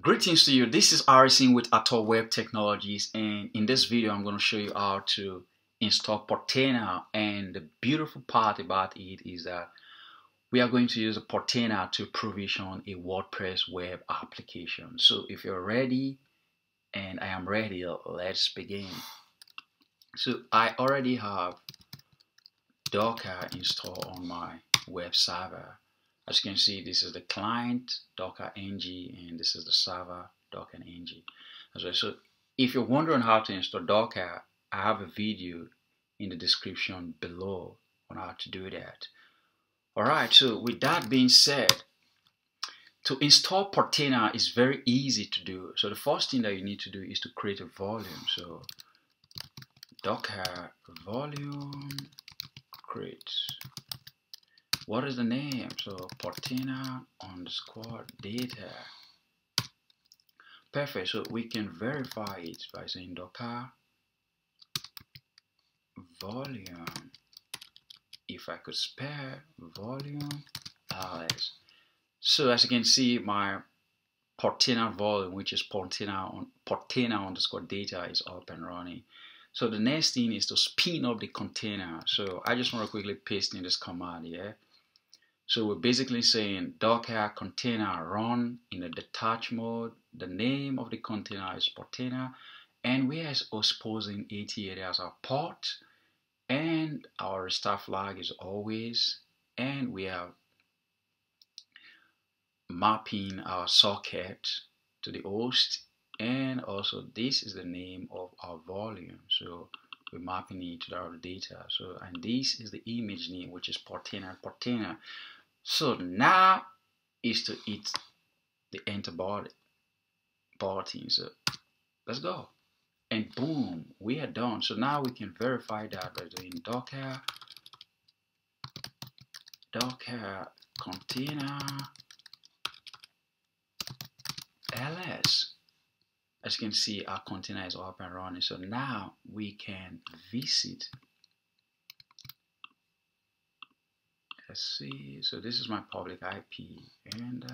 Greetings to you, this is Arisin with Atop Web Technologies, and in this video I'm going to show you how to install Portainer. And the beautiful part about it is that we are going to use a Portainer to provision a WordPress web application. So if you're ready, and I am ready, let's begin. So I already have Docker installed on my web server. As you can see, this is the client, Docker ng, and this is the server, Docker ng. So if you're wondering how to install Docker, I have a video in the description below on how to do that. Alright, so with that being said, to install Portainer is very easy to do. So the first thing that you need to do is to create a volume. So Docker volume create. What is the name? So Portainer _ data. Perfect. So we can verify it by saying Docker volume. If I could spare volume Alice. So as you can see, my Portainer volume, which is Portainer _ data, is up and running. So the next thing is to spin up the container. So I just want to quickly paste in this command here. So we're basically saying Docker container run in the detach mode. The name of the container is Portainer, and we are exposing 88 as our port, and our restart flag is always, and we are mapping our socket to the host, and also this is the name of our volume. So we're mapping it to our data. So, and this is the image name, which is Portainer. So now is to hit the enter button. So let's go. And boom, we are done. So now we can verify that by doing Docker container ls. As you can see, our container is up and running. So now we can visit. Let's see. So this is my public IP, and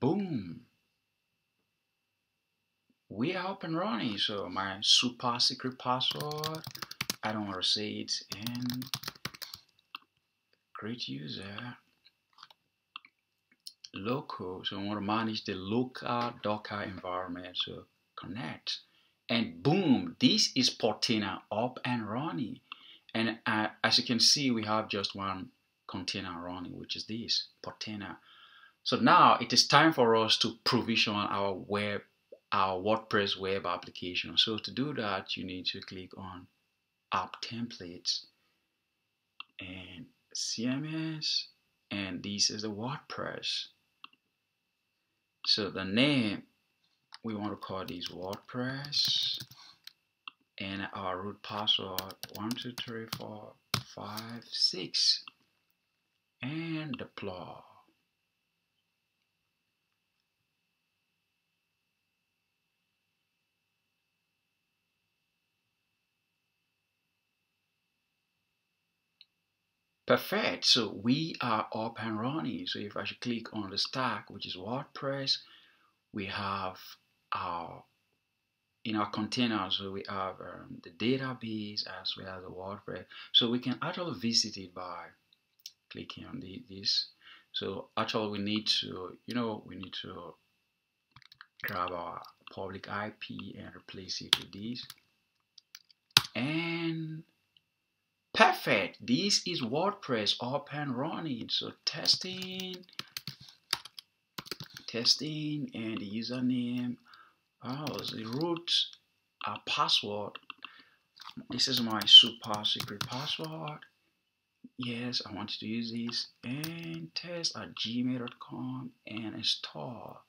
boom, we are up and running. So my super secret password, I don't want to say it, and create user. Local, so I want to manage the local Docker environment. So connect, and boom, this is Portainer up and running. And as you can see, we have just one container running, which is this Portainer. So now it is time for us to provision our WordPress web application. So to do that, you need to click on App Templates and CMS, and this is the WordPress. So the name, we want to call this WordPress, and our root password 123456, and deploy. Perfect, so we are up and running. So if I should click on the stack, which is WordPress, we have in our container, so we have the database as well as the WordPress. So we can actually visit it by clicking on this. So actually we need to, grab our public IP and replace it with this. And perfect, this is WordPress up and running. So testing, and the username, the root, our password. This is my super secret password. Yes, I wanted to use this, and test@gmail.com, and install.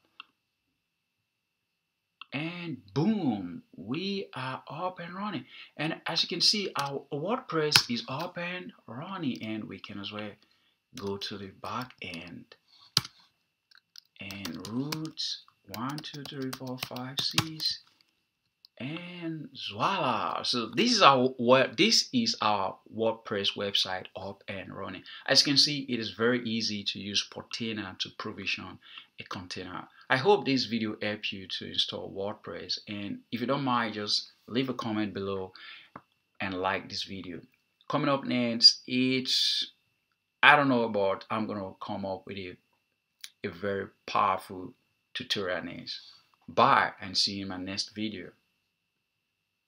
And boom, we are up and running. And as you can see, our WordPress is up and running, and we can as well go to the back end. And root 123456, And voila! So this is our WordPress website up and running. As you can see, it is very easy to use Portainer to provision a container. I hope this video helped you to install WordPress. And if you don't mind, just leave a comment below and like this video. Coming up next, I'm gonna come up with a very powerful tutorial next. Bye, and see you in my next video.